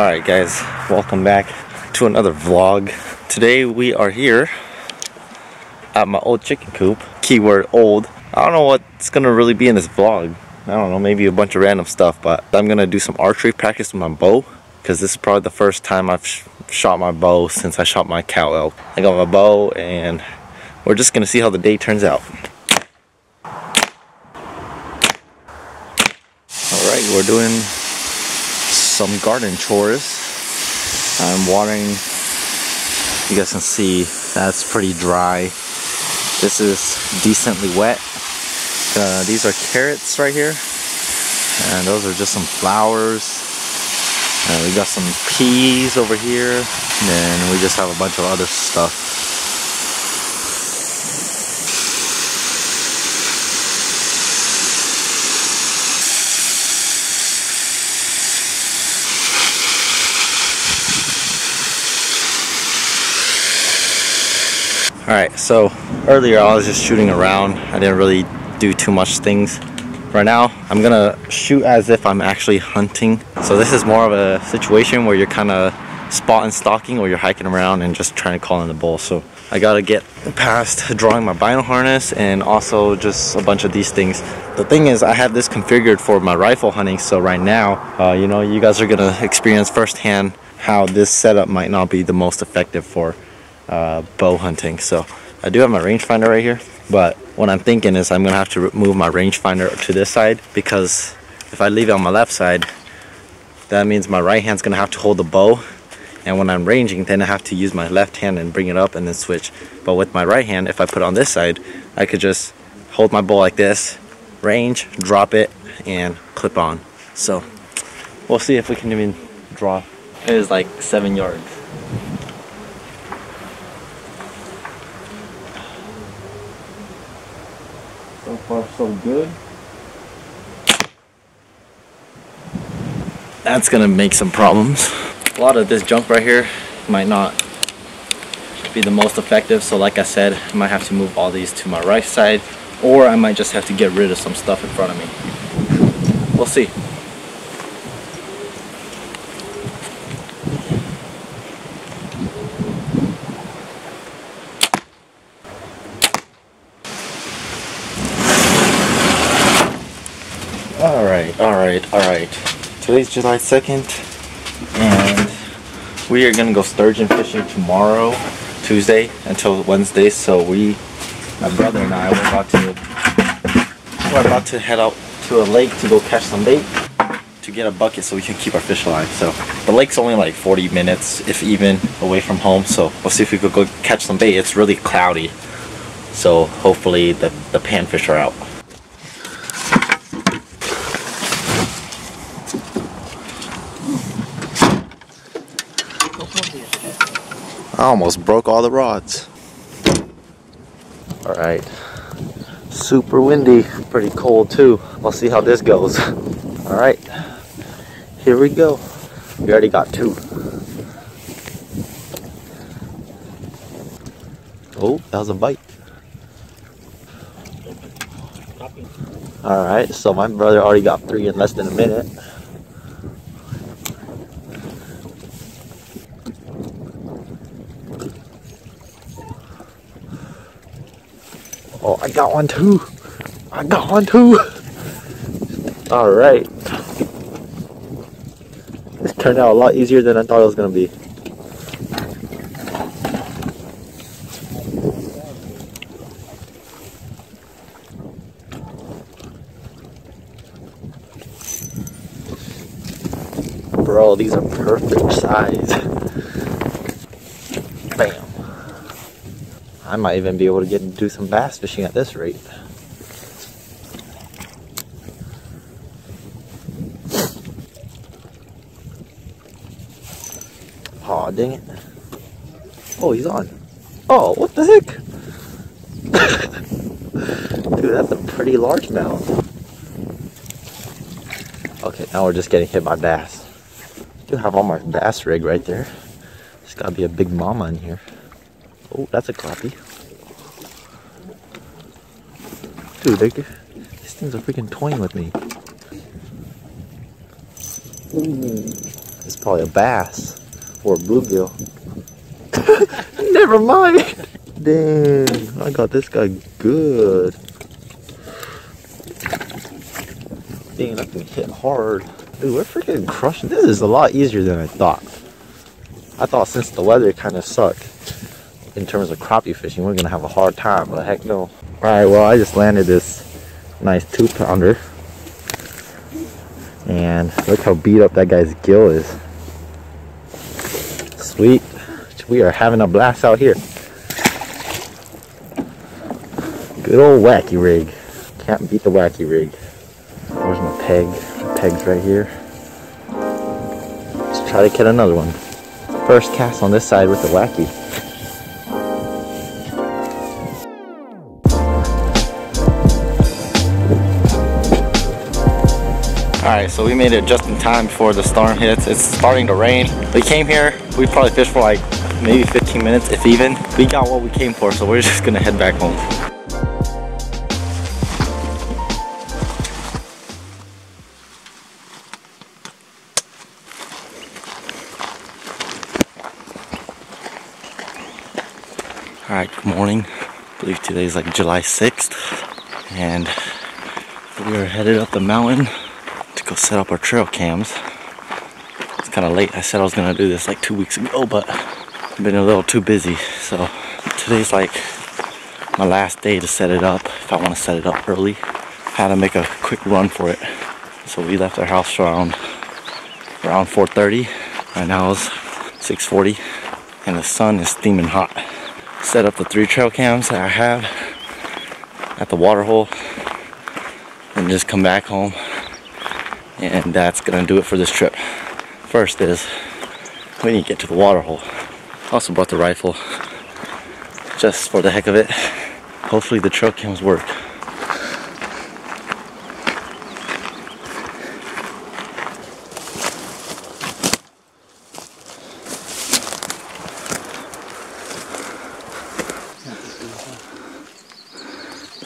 Alright guys, welcome back to another vlog. Today we are here at my old chicken coop. Keyword old. I don't know what's gonna really be in this vlog. I don't know, maybe a bunch of random stuff, but I'm gonna do some archery practice with my bow, because this is probably the first time I've shot my bow since I shot my cow elk. I got my bow and we're just gonna see how the day turns out. Alright, we're doing some garden chores. I'm watering. You guys can see that's pretty dry. This is decently wet. These are carrots right here, and those are just some flowers. We got some peas over here, and then we just have a bunch of other stuff. Alright, so earlier I was just shooting around. I didn't really do too much things. Right now, I'm gonna shoot as if I'm actually hunting. So this is more of a situation where you're kind of spot and stalking, or you're hiking around and just trying to call in the bull. So I gotta get past drawing my bino harness and also just a bunch of these things. The thing is, I have this configured for my rifle hunting. So right now, you know, you guys are gonna experience firsthand how this setup might not be the most effective for bow hunting. So I do have my rangefinder right here, but what I'm thinking is I'm gonna have to move my rangefinder to this side, because if I leave it on my left side, that means my right hand's gonna have to hold the bow, and when I'm ranging, then I have to use my left hand and bring it up and then switch. But with my right hand, if I put it on this side, I could just hold my bow like this, range, drop it, and clip on. So we'll see if we can even draw. It is like 7 yards. So far, so good. That's gonna make some problems. A lot of this junk right here might not be the most effective, so like I said, I might have to move all these to my right side, or I might just have to get rid of some stuff in front of me. We'll see. Alright, today's July 2nd, and we are gonna go sturgeon fishing tomorrow, Tuesday, until Wednesday. So my brother and I, we're about to head out to a lake to go catch some bait, to get a bucket so we can keep our fish alive. So the lake's only like 40 minutes, if even, away from home, so we'll see if we could go catch some bait. It's really cloudy, so hopefully the panfish are out. I almost broke all the rods. Alright, super windy, pretty cold too. We'll see how this goes. Alright, here we go. We already got two. Oh, that was a bite. Alright, so my brother already got three in less than a minute. Oh, I got one too. I got one too. All right. This turned out a lot easier than I thought it was going to be. Bro, these are perfect size. Bam. I might even be able to get and do some bass fishing at this rate. Aw, oh, dang it. Oh, he's on. Oh, what the heck? Dude, that's a pretty large mouth. Okay, now we're just getting hit by bass. I do have all my bass rig right there. There's gotta be a big mama in here. Oh, that's a crappie. Dude, these things are freaking toying with me. Ooh. It's probably a bass or a bluegill. Never mind. Dang, I got this guy good. Dang, that thing hit hard. Dude, we're freaking crushing. This is a lot easier than I thought. I thought since the weather kind of sucked in terms of crappie fishing, we're gonna have a hard time, but heck no. All right, well, I just landed this nice 2-pounder. And look how beat up that guy's gill is. Sweet. We are having a blast out here. Good old wacky rig. Can't beat the wacky rig. Where's my peg? My peg's right here. Let's try to get another one. First cast on this side with the wacky. Alright, so we made it just in time before the storm hits. It's starting to rain. We came here, we probably fished for like maybe 15 minutes, if even. We got what we came for, so we're just gonna head back home. Alright, good morning. I believe today's like July 6th, and we are headed up the mountain. Go set up our trail cams. It's kind of late. I said I was gonna do this like 2 weeks ago, but I've been a little too busy. So today's like my last day to set it up if I want to set it up early. Had to make a quick run for it. So we left our house around 4:30. Right now it's 6:40 and the sun is steaming hot. Set up the 3 trail cams that I have at the water hole and just come back home. And that's gonna do it for this trip. First is, we need to get to the water hole. Also brought the rifle, just for the heck of it. Hopefully the trail cams work.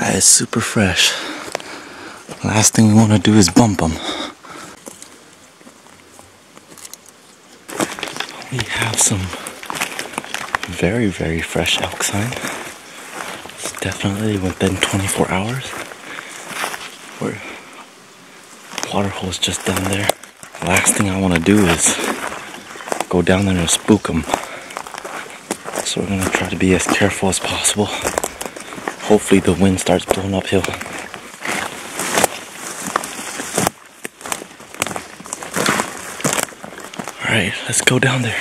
That is super fresh. Last thing we wanna do is bump them. We have some very, very fresh elk sign. It's definitely within 24 hours. Our water hole is just down there. The last thing I want to do is go down there and spook them. So we're going to try to be as careful as possible. Hopefully the wind starts blowing uphill. Alright, let's go down there.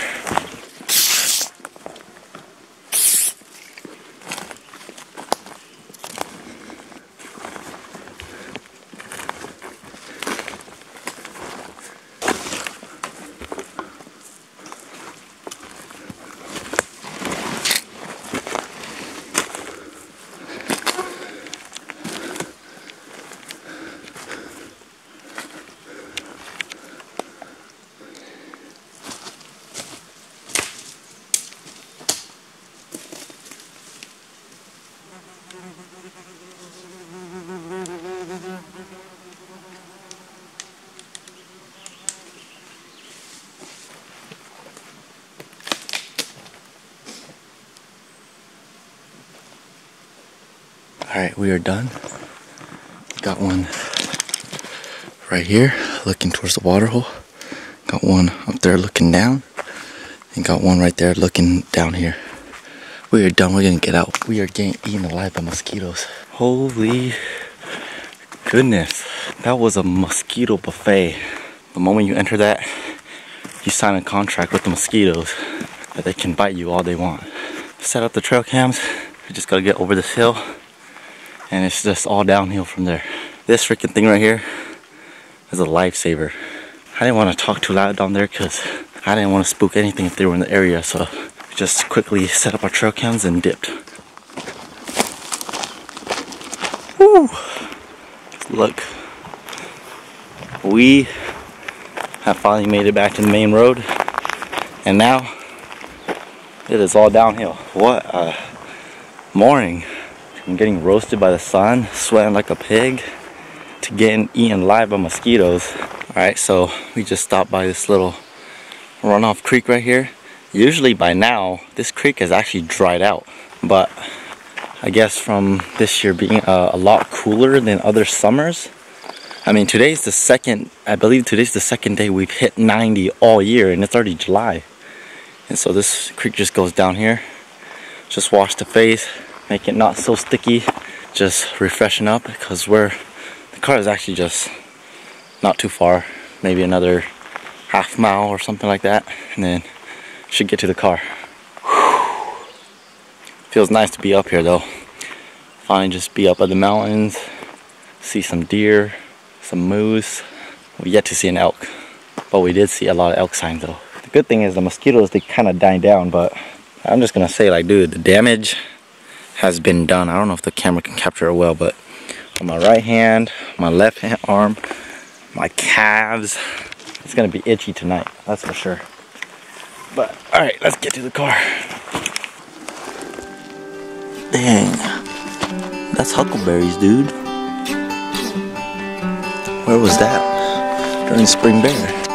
Alright, we are done. Got one right here looking towards the water hole. Got one up there looking down. And got one right there looking down here. We are done. We're gonna get out. We are getting eaten alive by mosquitoes. Holy goodness. That was a mosquito buffet. The moment you enter that, you sign a contract with the mosquitoes that they can bite you all they want. Set up the trail cams. We just gotta get over this hill. And it's just all downhill from there. This freaking thing right here is a lifesaver. I didn't want to talk too loud down there because I didn't want to spook anything if they were in the area, so we just quickly set up our trail cams and dipped. Woo! Look, we have finally made it back to the main road, and now it is all downhill. What a morning. I'm getting roasted by the sun, sweating like a pig, to getting eaten alive by mosquitoes. Alright, so we just stopped by this little runoff creek right here. Usually by now this creek has actually dried out, but I guess from this year being a lot cooler than other summers. I mean, today's the second day we've hit 90 all year, and it's already July. And so this creek just goes down here, just wash the face, make it not so sticky, just refreshen up, because the car is actually just not too far, maybe another half mile or something like that, and then should get to the car. Whew. Feels nice to be up here though. Finally just be up at the mountains, see some deer, some moose. We've yet to see an elk, but we did see a lot of elk signs though. The good thing is the mosquitoes, they kind of died down, but I'm just gonna say, like, dude, the damage has been done. I don't know if the camera can capture it well, but on my right hand, my left hand arm, my calves, it's gonna be itchy tonight, that's for sure. But all right, let's get to the car. Dang, that's huckleberries, dude. Where was that during spring bear?